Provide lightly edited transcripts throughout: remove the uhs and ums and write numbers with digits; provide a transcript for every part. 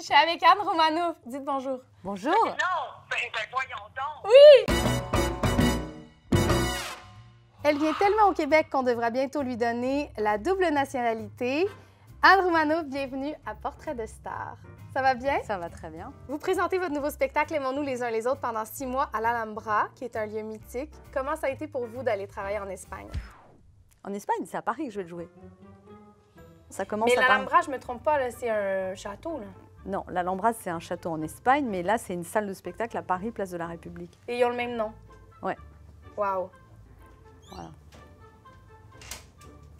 Je suis avec Anne Roumanoff. Dites bonjour. Bonjour. Non, ben voyons donc. Oui! Elle vient tellement au Québec qu'on devra bientôt lui donner la double nationalité. Anne Roumanoff, bienvenue à Portrait de Star. Ça va bien? Ça va très bien. Vous présentez votre nouveau spectacle Aimons-nous les uns les autres pendant 6 mois à l'Alhambra, qui est un lieu mythique. Comment ça a été pour vous d'aller travailler en Espagne? En Espagne, c'est à Paris que je vais le jouer. Ça commence mais l'Alhambra, je ne me trompe pas, c'est un château, là. Non, l'Alhambra, c'est un château en Espagne, mais là, c'est une salle de spectacle à Paris, place de la République. Et ils ont le même nom? Ouais. Waouh. Voilà.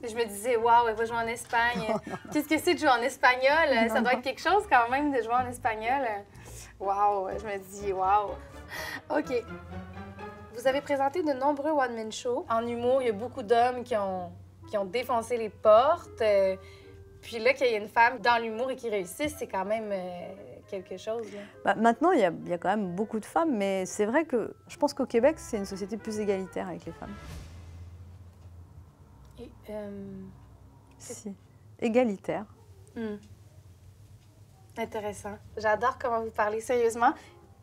Je me disais, waouh, elle va jouer en Espagne. Qu'est-ce que c'est de jouer en espagnol? Non, ça doit être quelque chose quand même de jouer en espagnol. Waouh, je me dis, waouh. OK. Vous avez présenté de nombreux one-man shows. En humour, il y a beaucoup d'hommes qui ont défoncé les portes. Puis là, qu'il y ait une femme dans l'humour et qui réussisse, c'est quand même quelque chose. Bah, maintenant, il y a quand même beaucoup de femmes, mais c'est vrai que je pense qu'au Québec, c'est une société plus égalitaire avec les femmes. Et, si. Égalitaire. Intéressant. J'adore comment vous parlez, sérieusement.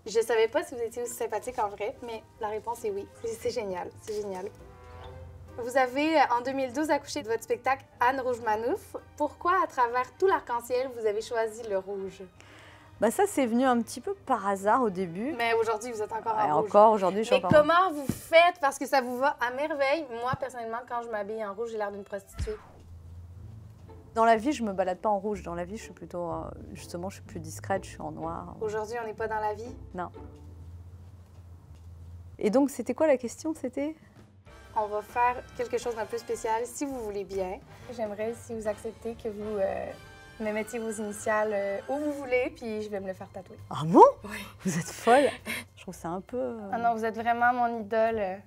Je savais pas si vous étiez aussi sympathique en vrai, mais la réponse est oui. C'est génial, c'est génial. Vous avez, en 2012, accouché de votre spectacle Anne Roumanoff. Pourquoi, à travers tout l'arc-en-ciel, vous avez choisi le rouge? Bah ça, c'est venu un petit peu par hasard au début. Mais aujourd'hui, vous êtes encore en rouge. Encore aujourd'hui, je suis encore en rouge. Mais comment vous faites? Parce que ça vous va à merveille. Moi, personnellement, quand je m'habille en rouge, j'ai l'air d'une prostituée. Dans la vie, je me balade pas en rouge. Dans la vie, je suis plutôt... justement, je suis plus discrète, je suis en noir. Aujourd'hui, on n'est pas dans la vie? Non. Et donc, c'était quoi la question? C'était... On va faire quelque chose d'un peu spécial, si vous voulez bien. J'aimerais, si vous acceptez, que vous me mettiez vos initiales où vous voulez, puis je vais me le faire tatouer. Ah bon? Oui. Vous êtes folle? Je trouve ça un peu... Ah non, vous êtes vraiment mon idole.